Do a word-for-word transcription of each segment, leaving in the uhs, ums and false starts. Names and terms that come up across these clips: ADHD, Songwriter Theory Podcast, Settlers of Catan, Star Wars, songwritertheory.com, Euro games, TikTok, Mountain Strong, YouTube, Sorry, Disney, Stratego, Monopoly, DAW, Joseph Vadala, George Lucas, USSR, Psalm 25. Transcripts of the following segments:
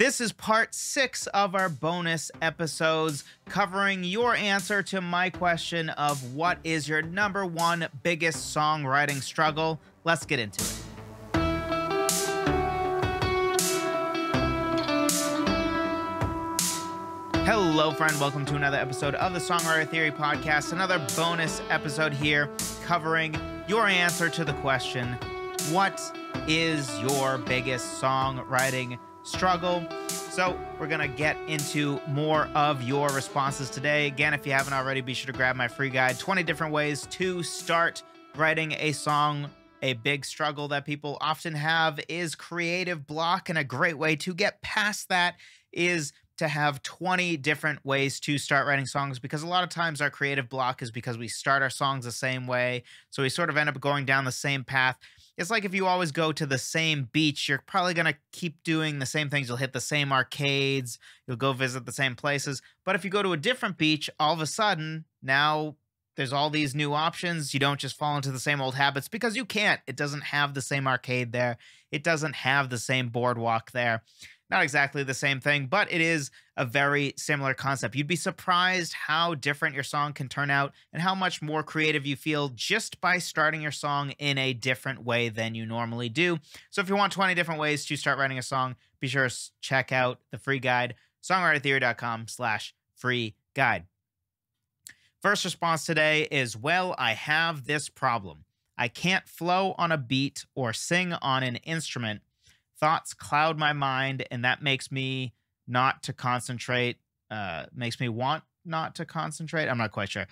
This is part six of our bonus episodes covering your answer to my question of what is your number one biggest songwriting struggle? Let's get into it. Hello, friend. Welcome to another episode of the Songwriter Theory Podcast, another bonus episode here covering your answer to the question, what is your biggest songwriting struggle? So we're going to get into more of your responses today. Again, if you haven't already, be sure to grab my free guide, twenty different ways to start writing a song. A big struggle that people often have is creative block, and a great way to get past that is to have twenty different ways to start writing songs, because a lot of times our creative block is because we start our songs the same way. So we sort of end up going down the same path. It's like if you always go to the same beach, you're probably going to keep doing the same things. You'll hit the same arcades. You'll go visit the same places. But if you go to a different beach, all of a sudden now there's all these new options. You don't just fall into the same old habits because you can't. It doesn't have the same arcade there. It doesn't have the same boardwalk there. Not exactly the same thing, but it is a very similar concept. You'd be surprised how different your song can turn out and how much more creative you feel just by starting your song in a different way than you normally do. So if you want twenty different ways to start writing a song, be sure to check out the free guide, songwritertheory.com slash free guide. First response today is, well, I have this problem. I can't flow on a beat or sing on an instrument. Thoughts cloud my mind, and that makes me not to concentrate, uh, makes me want not to concentrate. I'm not quite sure.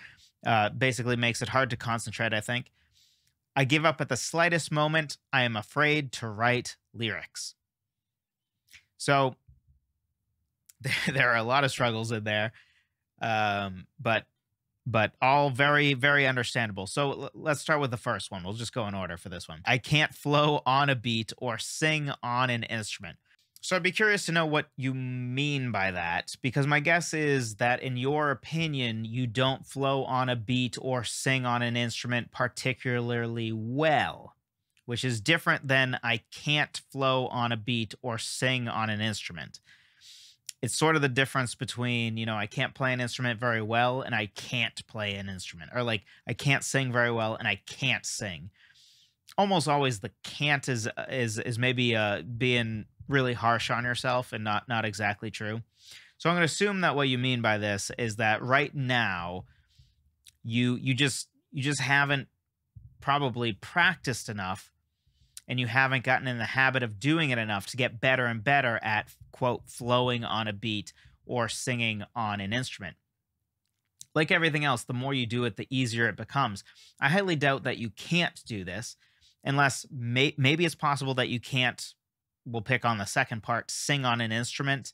Uh, basically makes it hard to concentrate, I think. I give up at the slightest moment. I am afraid to write lyrics. So there are a lot of struggles in there, um, but but all very, very understandable. So let's start with the first one. We'll just go in order for this one. I can't flow on a beat or sing on an instrument. So I'd be curious to know what you mean by that, because my guess is that in your opinion, you don't flow on a beat or sing on an instrument particularly well, which is different than I can't flow on a beat or sing on an instrument. It's sort of the difference between, you know, I can't play an instrument very well and I can't play an instrument, or like I can't sing very well and I can't sing. Almost always the can't is is is maybe uh, being really harsh on yourself and not not exactly true. So I'm going to assume that what you mean by this is that right now you you just you just haven't probably practiced enough, and you haven't gotten in the habit of doing it enough to get better and better at, quote, flowing on a beat or singing on an instrument. Like everything else, the more you do it, the easier it becomes. I highly doubt that you can't do this, unless may maybe it's possible that you can't, we'll pick on the second part, sing on an instrument,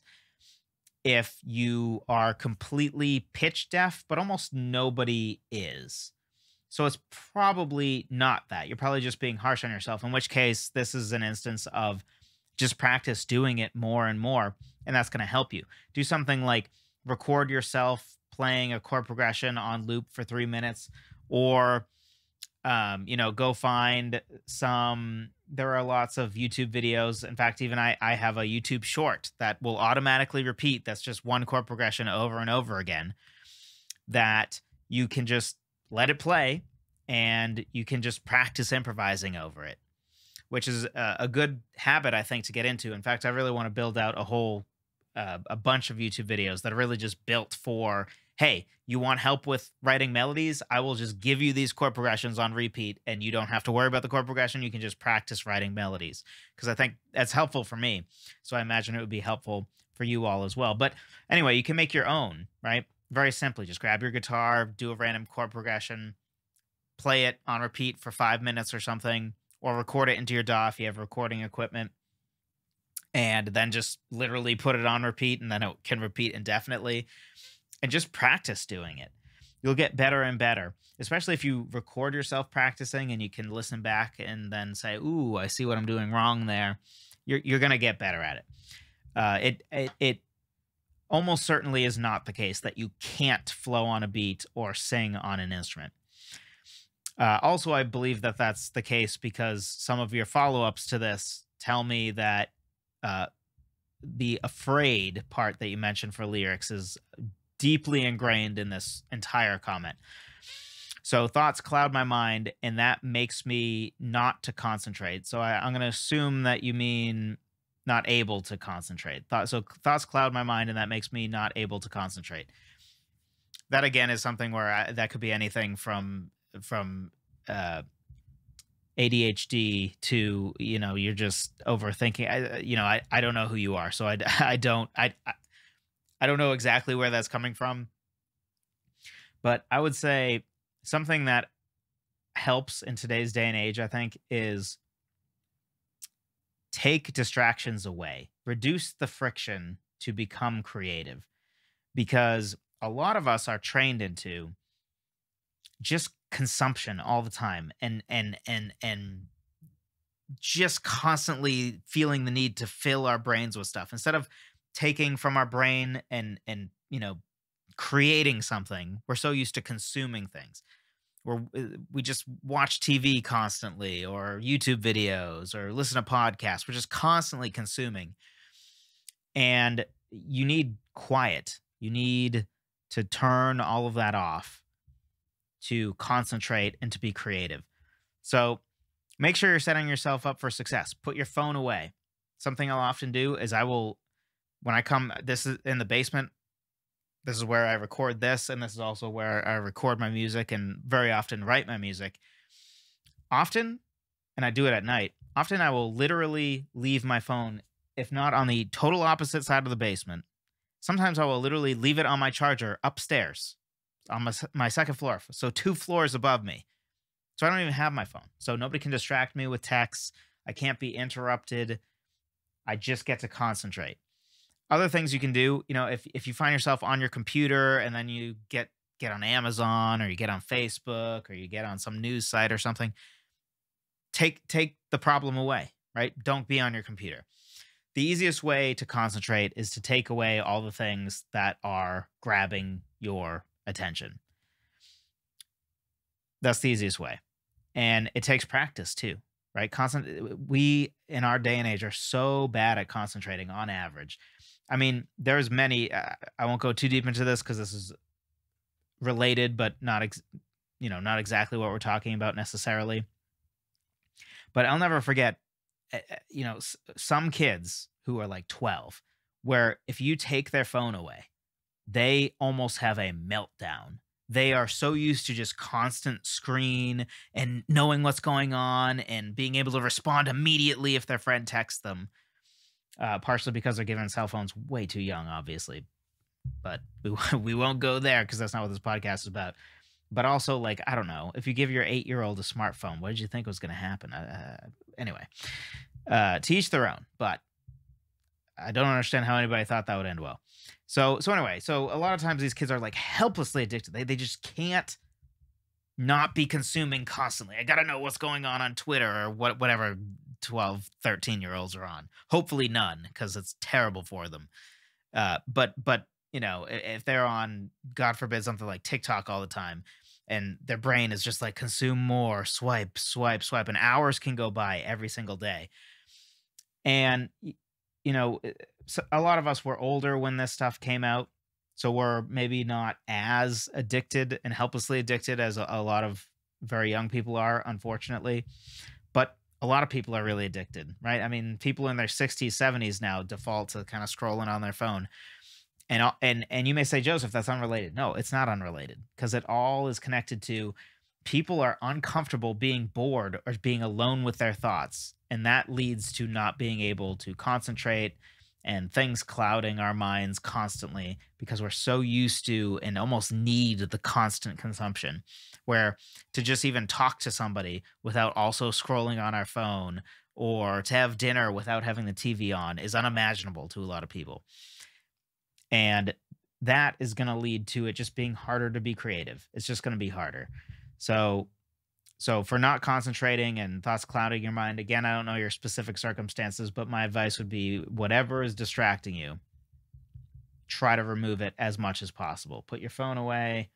if you are completely pitch deaf, but almost nobody is. So it's probably not that. You're probably just being harsh on yourself, in which case this is an instance of just practice doing it more and more, and that's going to help you. Do something like record yourself playing a chord progression on loop for three minutes or, um, you know, go find some. There are lots of YouTube videos. In fact, even I, I have a YouTube short that will automatically repeat. That's just one chord progression over and over again that you can just let it play, and you can just practice improvising over it, which is a, a good habit, I think, to get into. In fact, I really want to build out a whole, uh, a bunch of YouTube videos that are really just built for, hey, you want help with writing melodies? I will just give you these chord progressions on repeat, and you don't have to worry about the chord progression. You can just practice writing melodies, because I think that's helpful for me. So I imagine it would be helpful for you all as well. But anyway, you can make your own, right? Very simply, just grab your guitar, do a random chord progression, play it on repeat for five minutes or something, or record it into your D A W if you have recording equipment, and then just literally put it on repeat, and then it can repeat indefinitely, and just practice doing it. You'll get better and better, especially if you record yourself practicing and you can listen back and then say, ooh, I see what I'm doing wrong there. You're, you're going to get better at it. Uh, it, it, it, almost certainly is not the case that you can't flow on a beat or sing on an instrument. Uh, also, I believe that that's the case because some of your follow-ups to this tell me that uh, the afraid part that you mentioned for lyrics is deeply ingrained in this entire comment. So thoughts cloud my mind, and that makes me not to concentrate. So I, I'm going to assume that you mean not able to concentrate. Thought, so thoughts cloud my mind, and that makes me not able to concentrate. That, again, is something where I, that could be anything from from uh, A D H D to, you know, you're just overthinking. I, you know, I, I don't know who you are, so I, I don't I, I don't know exactly where that's coming from. But I would say something that helps in today's day and age, I think, is take distractions away. Reduce the friction to become creative, because a lot of us are trained into just consumption all the time, and and and and just constantly feeling the need to fill our brains with stuff instead of taking from our brain and and you know creating something. We're so used to consuming things. We're, we just watch T V constantly, or YouTube videos, or listen to podcasts. We're just constantly consuming, and you need quiet. You need to turn all of that off, to concentrate and to be creative. So make sure you're setting yourself up for success. Put your phone away. Something I'll often do is I will, when I come, this is in the basement, this is where I record this, and this is also where I record my music and very often write my music. Often, and I do it at night, often I will literally leave my phone, if not on the total opposite side of the basement, sometimes I will literally leave it on my charger upstairs on my, my second floor, so two floors above me. So I don't even have my phone. So nobody can distract me with texts. I can't be interrupted. I just get to concentrate. Other things you can do, you know, if, if you find yourself on your computer and then you get, get on Amazon, or you get on Facebook, or you get on some news site or something, take, take the problem away, right? Don't be on your computer. The easiest way to concentrate is to take away all the things that are grabbing your attention. That's the easiest way. And it takes practice too, right? Constant, we, in our day and age, are so bad at concentrating on average. I mean, there's many, I won't go too deep into this because this is related, but not, ex you know, not exactly what we're talking about necessarily. But I'll never forget, you know, some kids who are like twelve, where if you take their phone away, they almost have a meltdown. They are so used to just constant screen and knowing what's going on and being able to respond immediately if their friend texts them, uh, partially because they're given cell phones way too young, obviously. But we, we won't go there because that's not what this podcast is about. But also, like, I don't know, if you give your eight-year-old a smartphone, what did you think was going to happen? Uh, anyway, uh, to each their own. But I don't understand how anybody thought that would end well. So so anyway, so a lot of times these kids are, like, helplessly addicted. They, they just can't not be consuming constantly. I got to know what's going on on Twitter or what, whatever twelve, thirteen-year-olds are on. Hopefully none, because it's terrible for them. Uh, but but... You know, if they're on, God forbid, something like TikTok all the time, and their brain is just like, consume more, swipe, swipe, swipe, and hours can go by every single day. And, you know, a lot of us were older when this stuff came out, so we're maybe not as addicted and helplessly addicted as a lot of very young people are, unfortunately. But a lot of people are really addicted, right? I mean, people in their sixties, seventies now default to kind of scrolling on their phone. And, and and you may say, Joseph, that's unrelated. No, it's not unrelated, because it all is connected to people are uncomfortable being bored or being alone with their thoughts. And that leads to not being able to concentrate and things clouding our minds constantly, because we're so used to and almost need the constant consumption, where to just even talk to somebody without also scrolling on our phone, or to have dinner without having the T V on, is unimaginable to a lot of people. And that is going to lead to it just being harder to be creative. It's just going to be harder. So, so for not concentrating and thoughts clouding your mind, again, I don't know your specific circumstances, but my advice would be whatever is distracting you, try to remove it as much as possible. Put your phone away.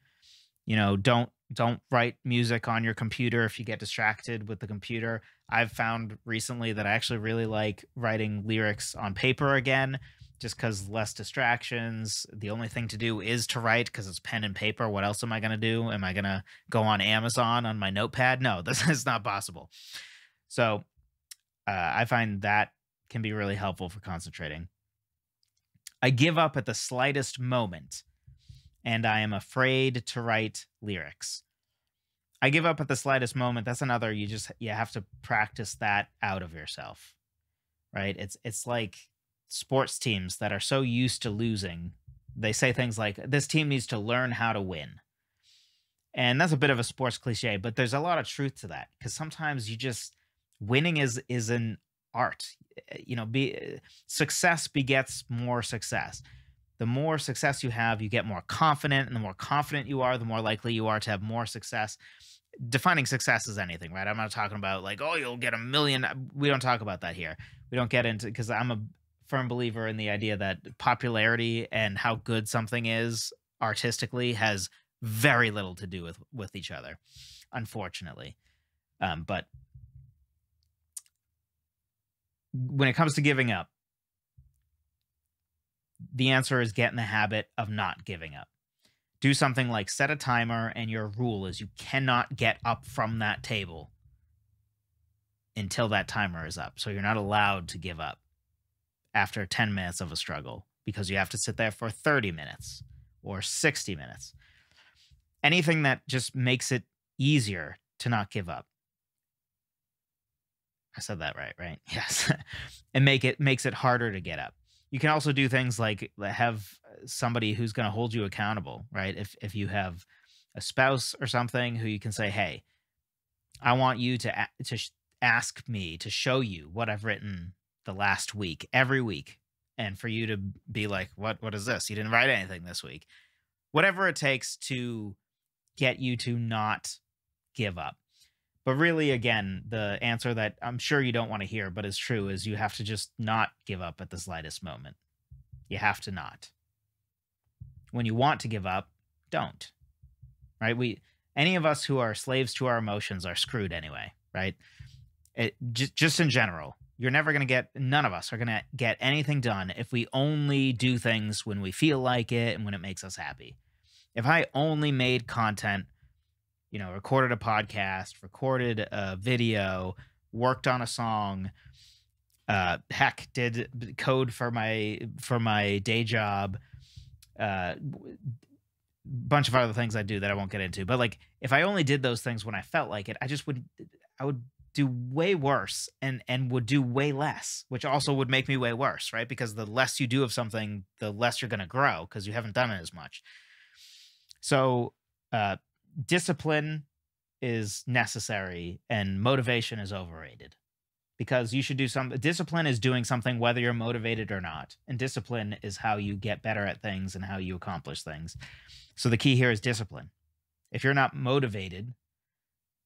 You know, don't, don't write music on your computer if you get distracted with the computer. I've found recently that I actually really like writing lyrics on paper again, because just because less distractions. The only thing to do is to write because it's pen and paper. What else am I going to do? Am I going to go on Amazon on my notepad? No, this is not possible. So uh, I find that can be really helpful for concentrating. I give up at the slightest moment, and I am afraid to write lyrics. I give up at the slightest moment. That's another, you just, you have to practice that out of yourself, right? It's, it's like sports teams that are so used to losing. They say things like, this team needs to learn how to win. And that's a bit of a sports cliche, but there's a lot of truth to that, because sometimes you just, winning is, is an art, you know, be success begets more success. The more success you have, you get more confident, and the more confident you are, the more likely you are to have more success. Defining success is anything, right? I'm not talking about like, oh, you'll get a million. We don't talk about that here. We don't get into, because I'm a firm believer in the idea that popularity and how good something is artistically has very little to do with, with each other, unfortunately. Um, but when it comes to giving up, the answer is get in the habit of not giving up. Do something like set a timer, and your rule is you cannot get up from that table until that timer is up. So you're not allowed to give up after ten minutes of a struggle, because you have to sit there for thirty minutes or sixty minutes. Anything that just makes it easier to not give up. I said that right, right? Yes. And make it makes it harder to get up. You can also do things like have somebody who's going to hold you accountable, right? If if you have a spouse or something who you can say, hey, I want you to, to ask me to show you what I've written the last week, every week. And for you to be like, what what is this? You didn't write anything this week. Whatever it takes to get you to not give up. But really, again, the answer that I'm sure you don't want to hear, but is true, is you have to just not give up at the slightest moment. You have to not. When you want to give up, don't. Right? We, any of us who are slaves to our emotions are screwed anyway, right? It, just, just in general, you're never going to get, none of us are going to get anything done if we only do things when we feel like it and when it makes us happy. If I only made content, you know, recorded a podcast, recorded a video, worked on a song, uh, heck, did code for my for my day job, uh, bunch of other things I do that I won't get into. But like, if I only did those things when I felt like it, I just would, I would do way worse, and and would do way less, which also would make me way worse, right? Because the less you do of something, the less you're going to grow, because you haven't done it as much. So, uh. Discipline is necessary, and motivation is overrated, because you should do some discipline is doing something whether you're motivated or not. And discipline is how you get better at things and how you accomplish things. So the key here is discipline. If you're not motivated,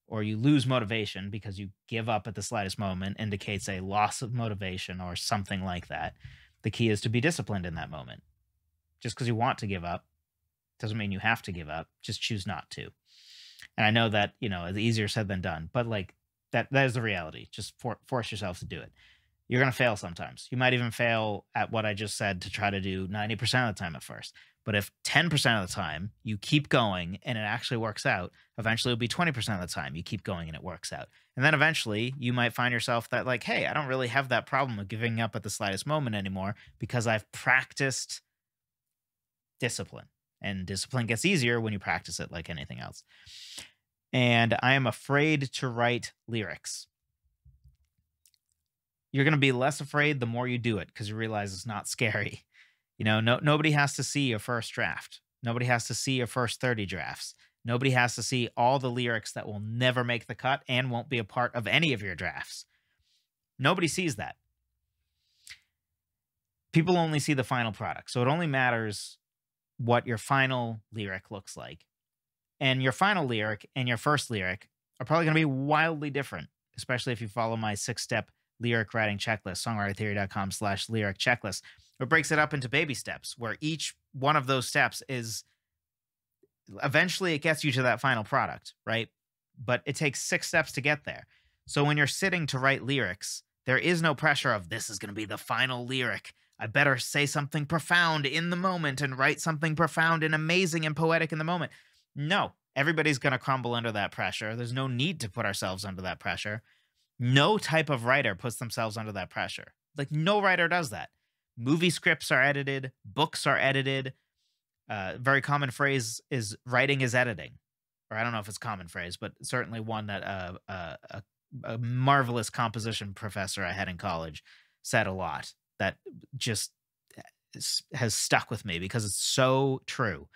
or you lose motivation because you give up at the slightest moment, indicates a loss of motivation or something like that. The key is to be disciplined in that moment. Just because you want to give up doesn't mean you have to give up. Just choose not to. And I know that, you know, it's easier said than done, but like that, that is the reality. Just for, force yourself to do it. You're going to fail sometimes. You might even fail at what I just said to try to do ninety percent of the time at first. But if ten percent of the time you keep going and it actually works out, eventually it'll be twenty percent of the time you keep going and it works out. And then eventually you might find yourself that like, hey, I don't really have that problem of giving up at the slightest moment anymore, because I've practiced discipline. And discipline gets easier when you practice it, like anything else. And I am afraid to write lyrics. You're going to be less afraid the more you do it, because you realize it's not scary. You know, no, nobody has to see your first draft. Nobody has to see your first thirty drafts. Nobody has to see all the lyrics that will never make the cut and won't be a part of any of your drafts. Nobody sees that. People only see the final product. So it only matters what your final lyric looks like. And your final lyric and your first lyric are probably going to be wildly different, especially if you follow my six-step lyric writing checklist, songwriter theory dot com slash lyric checklist. It breaks it up into baby steps, where each one of those steps is, eventually it gets you to that final product, right? But it takes six steps to get there. So when you're sitting to write lyrics, there is no pressure of, this is going to be the final lyric. I better say something profound in the moment and write something profound and amazing and poetic in the moment. No, everybody's going to crumble under that pressure. There's no need to put ourselves under that pressure. No type of writer puts themselves under that pressure. Like, no writer does that. Movie scripts are edited. Books are edited. Uh, very common phrase is writing is editing. Or I don't know if it's a common phrase, but certainly one that uh, uh, a, a marvelous composition professor I had in college said a lot, that just has stuck with me because it's so true.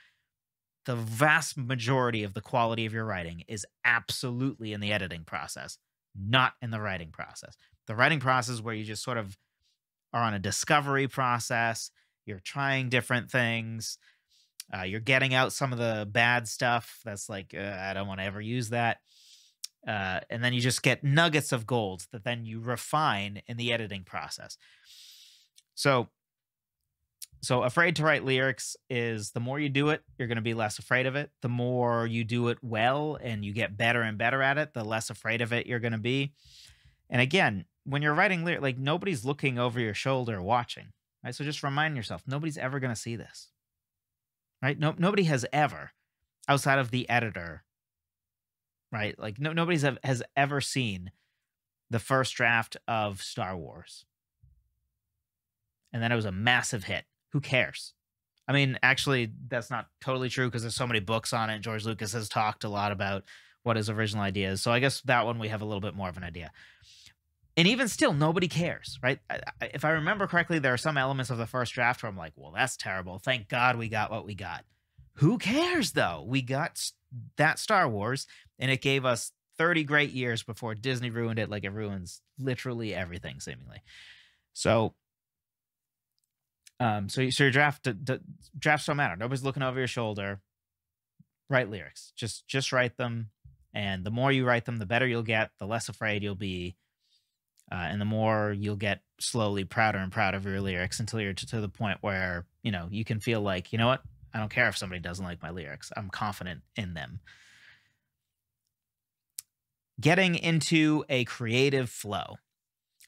The vast majority of the quality of your writing is absolutely in the editing process, not in the writing process. The writing process, where you just sort of are on a discovery process, you're trying different things, uh, you're getting out some of the bad stuff that's like, uh, I don't want to ever use that. Uh, and then you just get nuggets of gold that then you refine in the editing process. So, so afraid to write lyrics is, the more you do it, you're going to be less afraid of it. The more you do it well and you get better and better at it, the less afraid of it you're going to be. And again, when you're writing lyrics, like, nobody's looking over your shoulder watching, right? So just remind yourself, nobody's ever going to see this, right? No, nobody has ever, outside of the editor, right? Like, no, nobody's have, has ever seen the first draft of Star Wars. And then it was a massive hit. Who cares? I mean, actually, that's not totally true because there's so many books on it. George Lucas has talked a lot about what his original idea is. So I guess that one we have a little bit more of an idea. And even still, nobody cares, right? I, I, if I remember correctly, there are some elements of the first draft where I'm like, well, that's terrible. Thank God we got what we got. Who cares, though? We got that Star Wars, and it gave us thirty great years before Disney ruined it, like it ruins literally everything, seemingly. So... Um, so, so your draft, d d drafts don't matter. Nobody's looking over your shoulder. Write lyrics. Just, just write them. And the more you write them, the better you'll get, the less afraid you'll be. Uh, and the more you'll get slowly prouder and prouder of your lyrics until you're to the point where, you know, you can feel like, you know what? I don't care if somebody doesn't like my lyrics. I'm confident in them. Getting into a creative flow.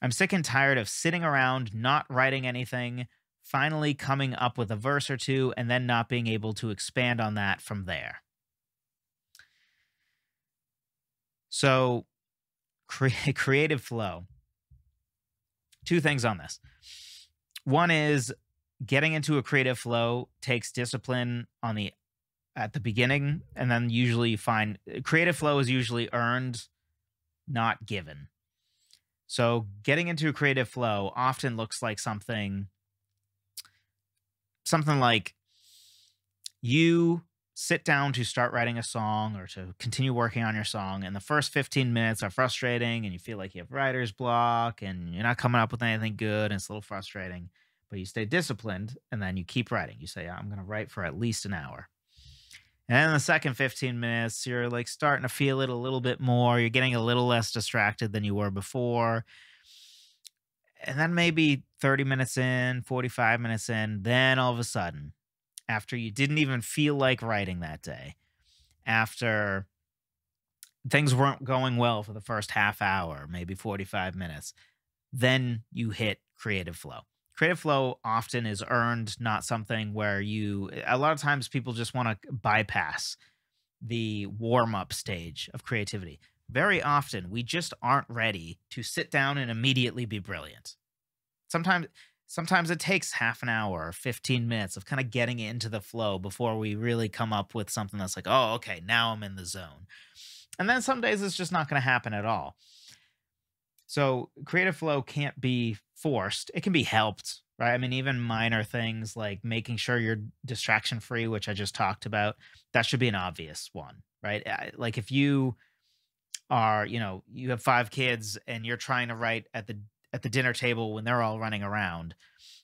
I'm sick and tired of sitting around, not writing anything, finally coming up with a verse or two and then not being able to expand on that from there. So cre creative flow. Two things on this. One is getting into a creative flow takes discipline on the at the beginning, and then usually you find creative flow is usually earned, not given. So getting into a creative flow often looks like something Something like you sit down to start writing a song or to continue working on your song, and the first fifteen minutes are frustrating and you feel like you have writer's block and you're not coming up with anything good and it's a little frustrating, but you stay disciplined and then you keep writing. You say, I'm going to write for at least an hour. And then the second fifteen minutes, you're like starting to feel it a little bit more. You're getting a little less distracted than you were before. And then maybe thirty minutes in, forty-five minutes in, then all of a sudden, after you didn't even feel like writing that day, after things weren't going well for the first half hour, maybe forty-five minutes, then you hit creative flow. Creative flow often is earned, not something where you, a lot of times people just want to bypass the warm-up stage of creativity. Very often, we just aren't ready to sit down and immediately be brilliant. Sometimes, sometimes it takes half an hour or fifteen minutes of kind of getting into the flow before we really come up with something that's like, oh, okay, now I'm in the zone. And then some days it's just not going to happen at all. So creative flow can't be forced. It can be helped, right? I mean, even minor things like making sure you're distraction-free, which I just talked about, that should be an obvious one, right? Like if you... are, you know, you have five kids and you're trying to write at the at the dinner table when they're all running around,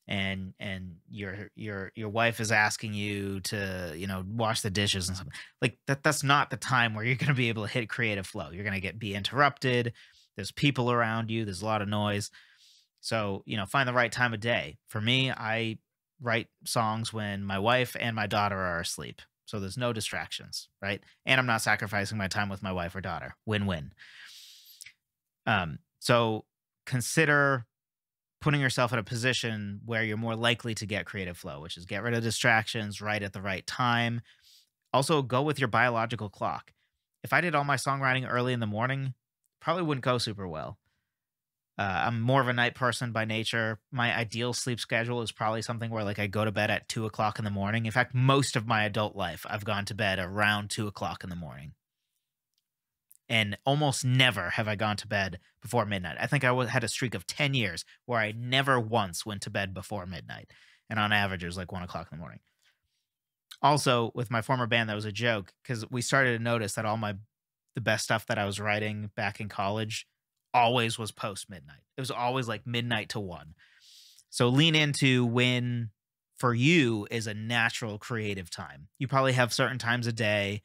and and your your your wife is asking you to, you know, wash the dishes and something like that. That's not the time where you're going to be able to hit creative flow. You're going to get be interrupted. There's people around you. There's a lot of noise. So, you know, find the right time of day. For me, I write songs when my wife and my daughter are asleep. So there's no distractions, right? And I'm not sacrificing my time with my wife or daughter. Win-win. Um, so consider putting yourself in a position where you're more likely to get creative flow, which is get rid of distractions right at the right time. Also, go with your biological clock. If I did all my songwriting early in the morning, probably wouldn't go super well. Uh, I'm more of a night person by nature. My ideal sleep schedule is probably something where like I go to bed at two o'clock in the morning. In fact, most of my adult life, I've gone to bed around two o'clock in the morning. And almost never have I gone to bed before midnight. I think I had a streak of ten years where I never once went to bed before midnight. And on average, it was like one o'clock in the morning. Also, with my former band, that was a joke because we started to notice that all my the best stuff that I was writing back in college always was post midnight. It was always like midnight to one. So lean into when for you is a natural creative time. You probably have certain times a day,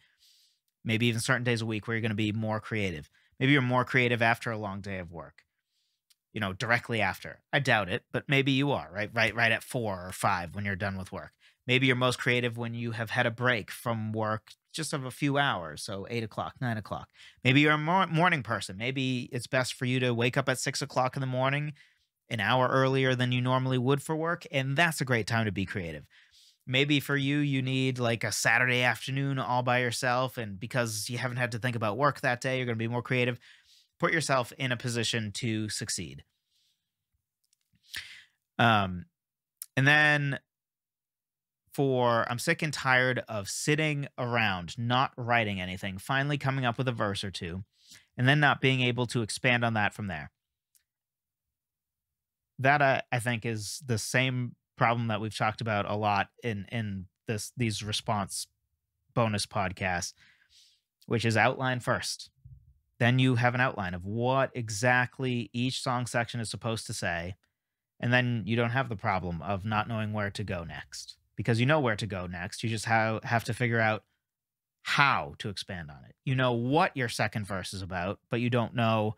maybe even certain days a week where you're going to be more creative. Maybe you're more creative after a long day of work, you know, directly after. I doubt it, but maybe you are, right? Right, right at four or five when you're done with work. Maybe you're most creative when you have had a break from work just of a few hours, so eight o'clock, nine o'clock. Maybe you're a mor- morning person. Maybe it's best for you to wake up at six o'clock in the morning, an hour earlier than you normally would for work, and that's a great time to be creative. Maybe for you, you need like a Saturday afternoon all by yourself, and because you haven't had to think about work that day, you're going to be more creative. Put yourself in a position to succeed. Um, and then for I'm sick and tired of sitting around, not writing anything, finally coming up with a verse or two, and then not being able to expand on that from there. That, uh, I think, is the same problem that we've talked about a lot in in this these response bonus podcasts, which is outline first. Then you have an outline of what exactly each song section is supposed to say, and then you don't have the problem of not knowing where to go next because you know where to go next. You just ha- have to figure out how to expand on it. You know what your second verse is about, but you don't know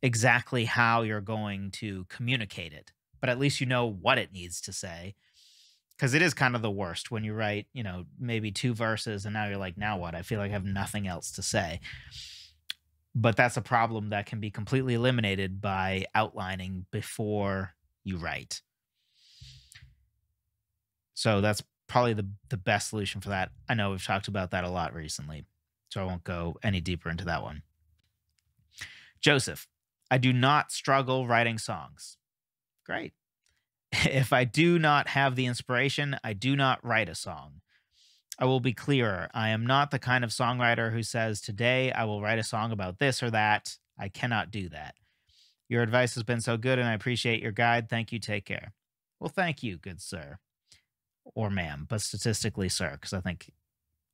exactly how you're going to communicate it. But at least you know what it needs to say, because it is kind of the worst when you write, you know, maybe two verses and now you're like, now what? I feel like I have nothing else to say. But that's a problem that can be completely eliminated by outlining before you write. So that's probably the, the best solution for that. I know we've talked about that a lot recently, so I won't go any deeper into that one. Joseph, I do not struggle writing songs. Great. If I do not have the inspiration, I do not write a song. I will be clearer. I am not the kind of songwriter who says, today I will write a song about this or that. I cannot do that. Your advice has been so good, and I appreciate your guide. Thank you. Take care. Well, thank you, good sir. Or ma'am, but statistically sir, because I think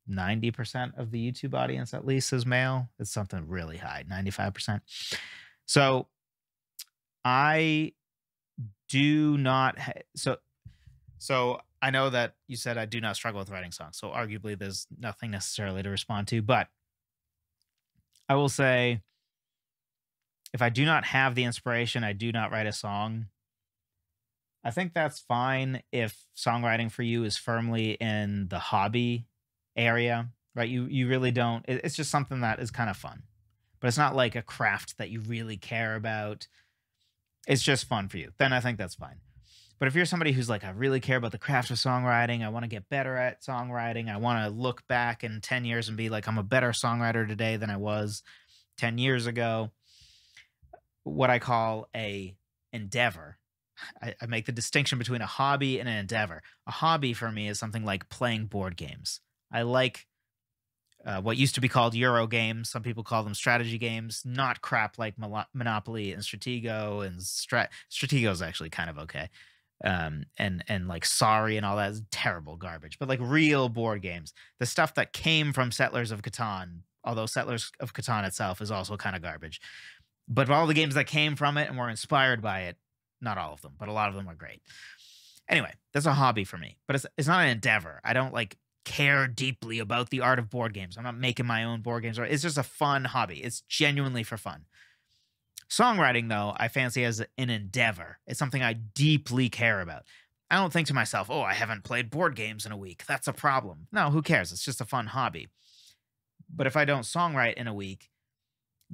ninety percent of the YouTube audience at least is male. It's something really high, ninety-five percent. So I... do not ha- so so I know that you said I do not struggle with writing songs, so arguably there's nothing necessarily to respond to, but I will say if I do not have the inspiration, I do not write a song. I think that's fine if songwriting for you is firmly in the hobby area, right? You you really don't, it's just something that is kind of fun, but it's not like a craft that you really care about. It's just fun for you. Then I think that's fine. But if you're somebody who's like, I really care about the craft of songwriting, I want to get better at songwriting, I want to look back in ten years and be like, I'm a better songwriter today than I was ten years ago, what I call a endeavor. I, I make the distinction between a hobby and an endeavor. A hobby for me is something like playing board games. I like Uh, what used to be called Euro games. Some people call them strategy games, not crap like Mon- Monopoly and Stratego and Strat- Stratego is actually kind of okay. Um, and, and like Sorry and all that is terrible garbage, but like real board games, the stuff that came from Settlers of Catan, although Settlers of Catan itself is also kind of garbage, but all the games that came from it and were inspired by it, not all of them, but a lot of them are great. Anyway, that's a hobby for me, but it's, it's not an endeavor. I don't like care deeply about the art of board games. I'm not making my own board games. It's just a fun hobby. It's genuinely for fun. Songwriting, though, I fancy as an endeavor. It's something I deeply care about. I don't think to myself, oh, I haven't played board games in a week. That's a problem. No, who cares? It's just a fun hobby. But if I don't songwrite in a week,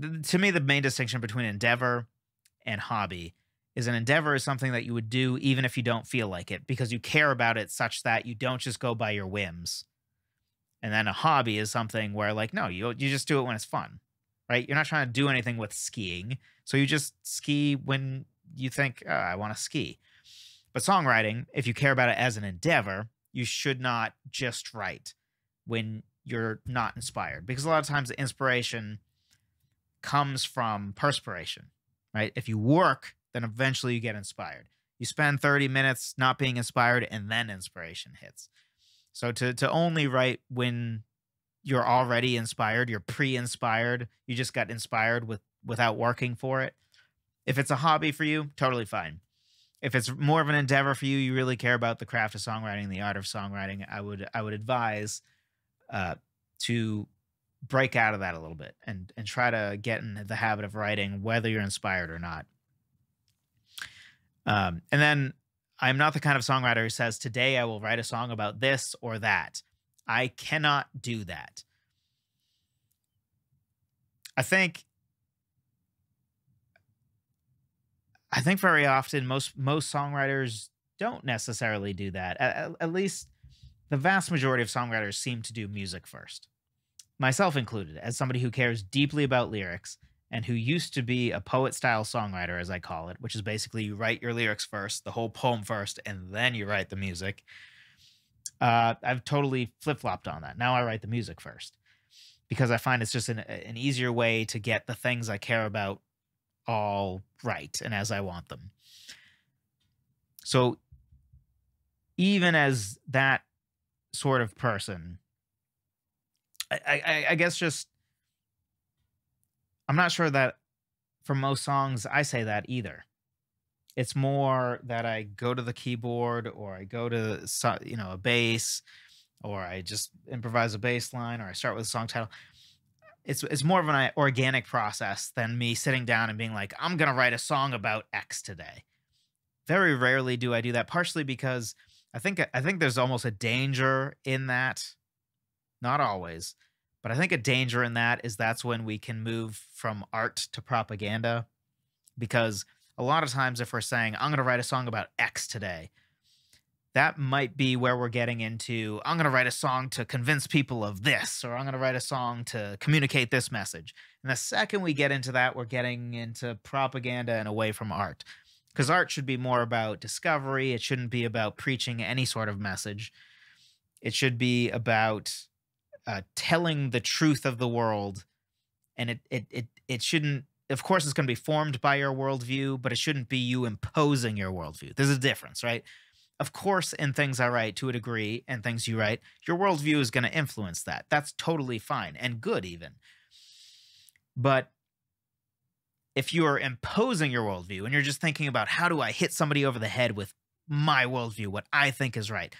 th- to me, the main distinction between endeavor and hobby is an endeavor is something that you would do even if you don't feel like it, because you care about it such that you don't just go by your whims. And then a hobby is something where, like, no, you, you just do it when it's fun, right? You're not trying to do anything with skiing. So you just ski when you think, oh, I want to ski. But songwriting, if you care about it as an endeavor, you should not just write when you're not inspired, because a lot of times the inspiration comes from perspiration, right? If you work, then eventually you get inspired. You spend thirty minutes not being inspired, and then inspiration hits. So to, to only write when you're already inspired, you're pre-inspired, you just got inspired with, without working for it. If it's a hobby for you, totally fine. If it's more of an endeavor for you, you really care about the craft of songwriting, the art of songwriting, I would, I would advise uh, to break out of that a little bit and, and try to get in the habit of writing whether you're inspired or not. Um, and then I'm not the kind of songwriter who says, today I will write a song about this or that. I cannot do that. I think, I think very often most, most songwriters don't necessarily do that. At, at least the vast majority of songwriters seem to do music first. Myself included, as somebody who cares deeply about lyrics and who used to be a poet-style songwriter, as I call it, which is basically you write your lyrics first, the whole poem first, and then you write the music. Uh, I've totally flip-flopped on that. Now I write the music first because I find it's just an, an easier way to get the things I care about all right and as I want them. So even as that sort of person, I, I, I guess just I'm not sure that for most songs I say that either. It's more that I go to the keyboard, or I go to, you know, a bass, or I just improvise a bass line, or I start with a song title. It's, it's more of an organic process than me sitting down and being like, I'm going to write a song about X today. Very rarely do I do that, partially because I think, I think there's almost a danger in that. Not always, but I think a danger in that is that's when we can move from art to propaganda, because a lot of times if we're saying, I'm going to write a song about X today, that might be where we're getting into, I'm going to write a song to convince people of this, or I'm going to write a song to communicate this message. And the second we get into that, we're getting into propaganda and away from art, because art should be more about discovery. It shouldn't be about preaching any sort of message. It should be about uh, telling the truth of the world. And it, it, it, it shouldn't, of course, it's going to be formed by your worldview, but it shouldn't be you imposing your worldview. There's a difference, right? Of course, in things I write to a degree and things you write, your worldview is going to influence that. That's totally fine and good even. But if you're imposing your worldview and you're just thinking about how do I hit somebody over the head with my worldview, what I think is right,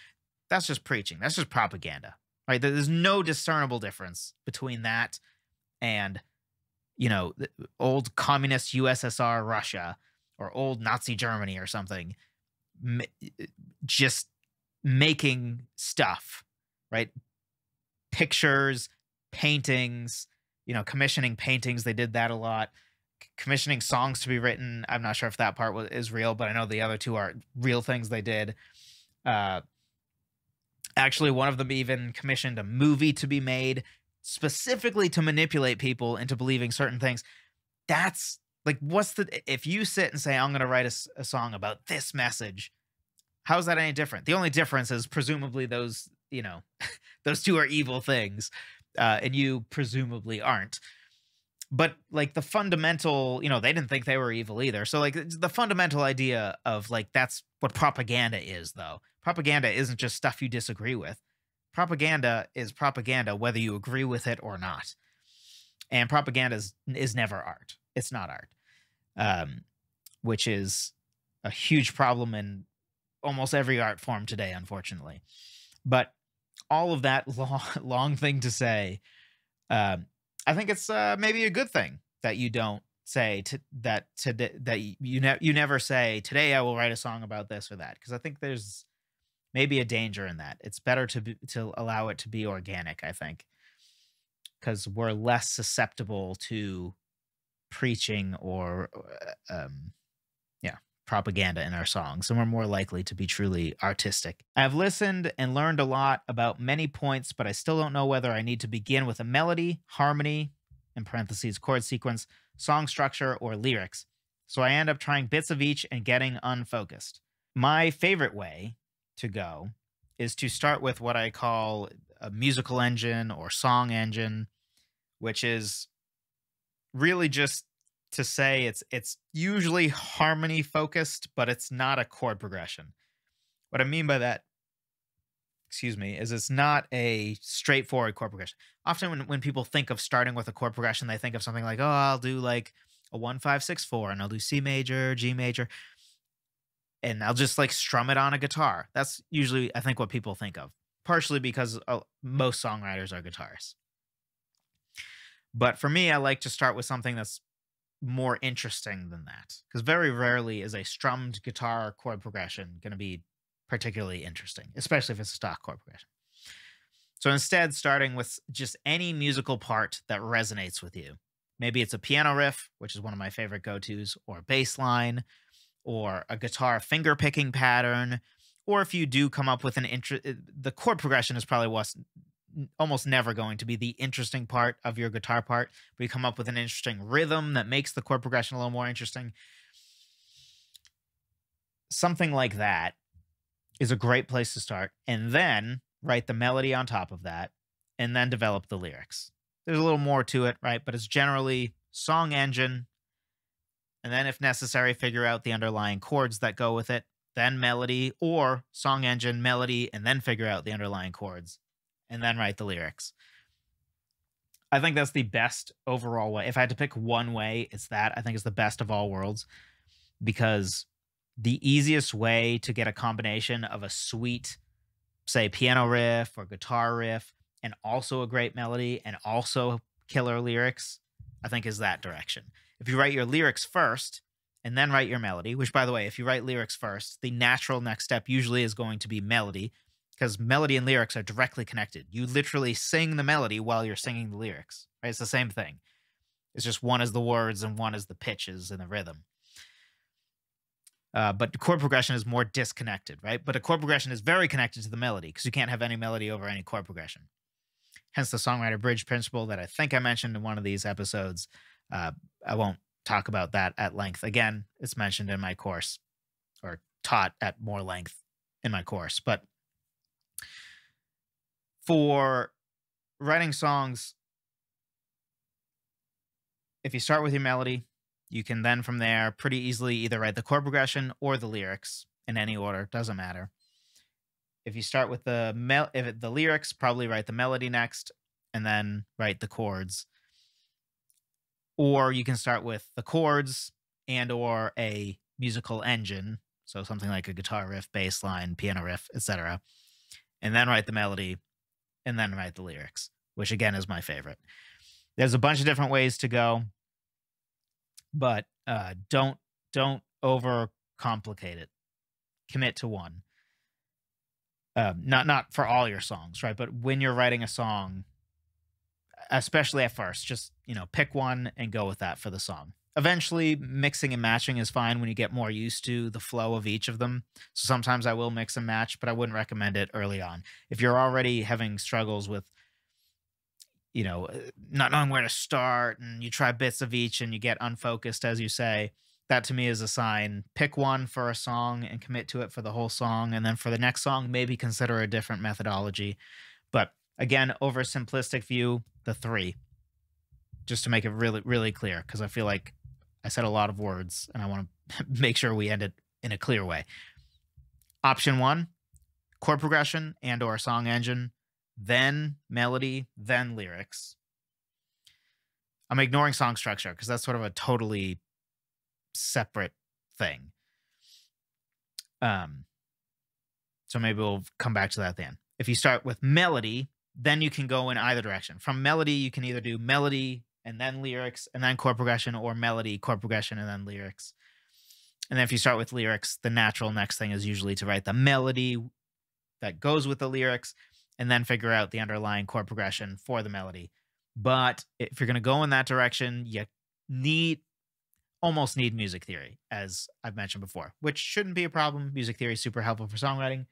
that's just preaching. That's just propaganda, right? There's no discernible difference between that and, you know, the old communist U S S R Russia or old Nazi Germany or something. Just making stuff, right? Pictures, paintings, you know, commissioning paintings. They did that a lot. Commissioning songs to be written. I'm not sure if that part was, is real, but I know the other two are real things they did. Uh, actually, one of them even commissioned a movie to be made specifically to manipulate people into believing certain things. That's like, what's the, if you sit and say, I'm going to write a, a song about this message, how is that any different? The only difference is presumably those, you know, those two are evil things, uh, and you presumably aren't. But like the fundamental, you know, they didn't think they were evil either. So like the fundamental idea of like, that's what propaganda is though. Propaganda isn't just stuff you disagree with. Propaganda is propaganda, whether you agree with it or not. And propaganda is, is never art. It's not art, um, which is a huge problem in almost every art form today, unfortunately. But all of that long, long thing to say, um, I think it's uh, maybe a good thing that you don't say to, that to, that you ne you never say today I will write a song about this or that, because I think there's maybe a danger in that. It's better to be, to allow it to be organic, I think, because we're less susceptible to preaching or um yeah propaganda in our songs, and we're more likely to be truly artistic. I've listened and learned a lot about many points, but I still don't know whether I need to begin with a melody, harmony, in parentheses, chord sequence, song structure, or lyrics. So I end up trying bits of each and getting unfocused. My favorite way to go is to start with what I call a musical engine or song engine, which is really just to say it's it's usually harmony focused, but it's not a chord progression. What I mean by that, excuse me, is it's not a straightforward chord progression. Often when, when people think of starting with a chord progression, they think of something like, oh, I'll do like a one, five, six, four, and I'll do C major, G major, and I'll just like strum it on a guitar. That's usually, I think, what people think of, partially because most songwriters are guitarists. But for me, I like to start with something that's more interesting than that, because very rarely is a strummed guitar chord progression going to be particularly interesting, especially if it's a stock chord progression. So instead, starting with just any musical part that resonates with you. Maybe it's a piano riff, which is one of my favorite go-tos, or a bass line, or a guitar finger-picking pattern, or if you do come up with an interest, the chord progression is probably what's almost never going to be the interesting part of your guitar part. We come up with an interesting rhythm that makes the chord progression a little more interesting. Something like that is a great place to start, and then write the melody on top of that, and then develop the lyrics. There's a little more to it, right? But it's generally song engine, and then if necessary, figure out the underlying chords that go with it, then melody, or song engine, melody, and then figure out the underlying chords, and then write the lyrics. I think that's the best overall way. If I had to pick one way, it's that. I think it's the best of all worlds, because the easiest way to get a combination of a sweet, say, piano riff or guitar riff, and also a great melody, and also killer lyrics, I think is that direction. If you write your lyrics first and then write your melody, which, by the way, if you write lyrics first, the natural next step usually is going to be melody, because melody and lyrics are directly connected. You literally sing the melody while you're singing the lyrics, right? It's the same thing. It's just one is the words and one is the pitches and the rhythm. Uh, but chord progression is more disconnected, right? But a chord progression is very connected to the melody, because you can't have any melody over any chord progression. Hence the songwriter bridge principle that I think I mentioned in one of these episodes. Uh, I won't talk about that at length. Again, it's mentioned in my course, or taught at more length in my course, but for writing songs, if you start with your melody, you can then from there pretty easily either write the chord progression or the lyrics in any order, doesn't matter. If you start with the mel if it, the lyrics, probably write the melody next and then write the chords. Or you can start with the chords and or a musical engine, so something like a guitar riff, bass line, piano riff, et cetera, and then write the melody, and then write the lyrics, which again is my favorite. There's a bunch of different ways to go, but uh, don't don't overcomplicate it. Commit to one. Um, not not for all your songs, right? But when you're writing a song, especially at first, just you know pick one and go with that for the song. Eventually, mixing and matching is fine when you get more used to the flow of each of them. So sometimes I will mix and match, but I wouldn't recommend it early on. If you're already having struggles with, you know, not knowing where to start, and you try bits of each and you get unfocused, as you say, that to me is a sign. Pick one for a song and commit to it for the whole song. And then for the next song, maybe consider a different methodology. But again, over a simplistic view, the three, just to make it really, really clear, because I feel like I said a lot of words, and I want to make sure we end it in a clear way. Option one, chord progression and or song engine, then melody, then lyrics. I'm ignoring song structure, because that's sort of a totally separate thing. Um, so maybe we'll come back to that then. If you start with melody, then you can go in either direction. From melody, you can either do melody and then lyrics, and then chord progression, or melody, chord progression, and then lyrics. And then if you start with lyrics, the natural next thing is usually to write the melody that goes with the lyrics, and then figure out the underlying chord progression for the melody. But if you're going to go in that direction, you need almost need music theory, as I've mentioned before, which shouldn't be a problem. Music theory is super helpful for songwriting,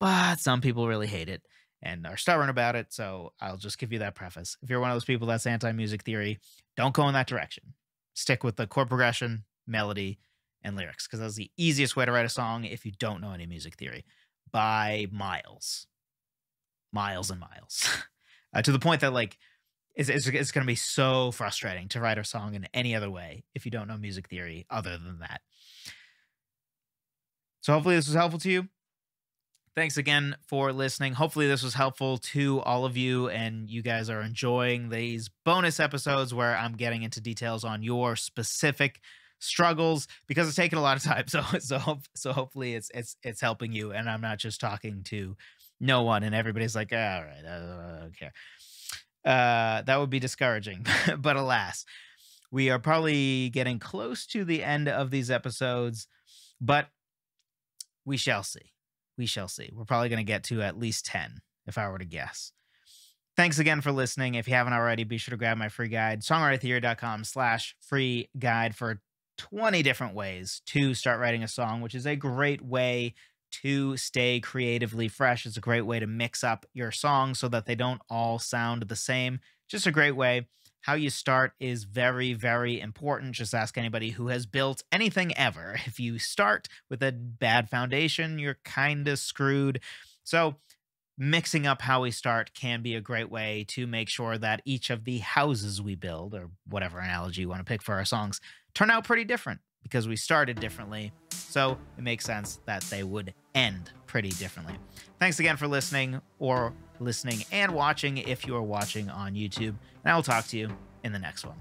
but some people really hate it and are stubborn about it. So I'll just give you that preface. If you're one of those people that's anti-music theory, don't go in that direction. Stick with the chord progression, melody, and lyrics, because that's the easiest way to write a song if you don't know any music theory, by miles, miles and miles, uh, to the point that, like, it's, it's, it's going to be so frustrating to write a song in any other way if you don't know music theory other than that. So hopefully this was helpful to you. Thanks again for listening. Hopefully this was helpful to all of you and you guys are enjoying these bonus episodes where I'm getting into details on your specific struggles, because it's taken a lot of time. So, so, so hopefully it's, it's, it's helping you. And I'm not just talking to no one and everybody's like, all right, I don't care. Uh, that would be discouraging, but alas, we are probably getting close to the end of these episodes, but we shall see. We shall see. We're probably going to get to at least ten, if I were to guess. Thanks again for listening. If you haven't already, be sure to grab my free guide, songwriter theory dot com slash free guide, for twenty different ways to start writing a song, which is a great way to stay creatively fresh. It's a great way to mix up your songs so that they don't all sound the same. Just a great way. How you start is very, very important. Just ask anybody who has built anything ever. If you start with a bad foundation, you're kind of screwed. So mixing up how we start can be a great way to make sure that each of the houses we build, or whatever analogy you want to pick for our songs, turn out pretty different, because we started differently. So it makes sense that they would end pretty differently. Thanks again for listening, or listening and watching if you are watching on YouTube. And I will talk to you in the next one.